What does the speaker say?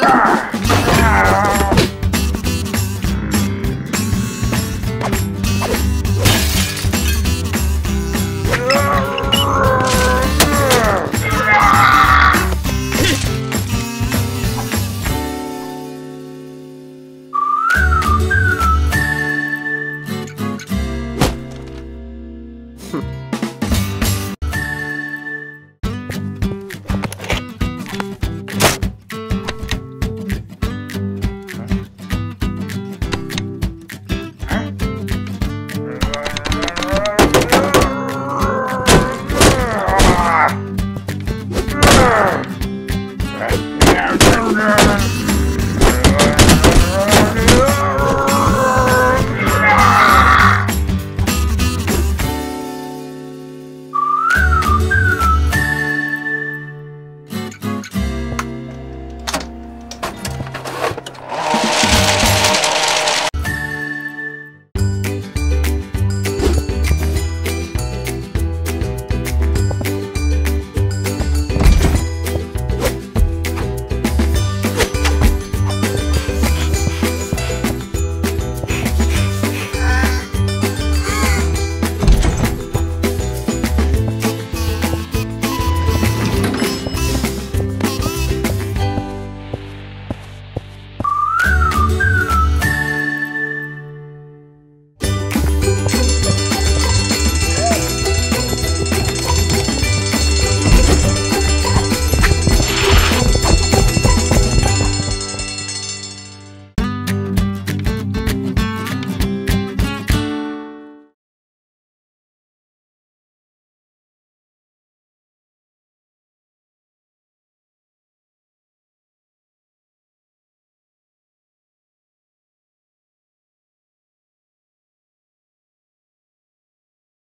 Ah!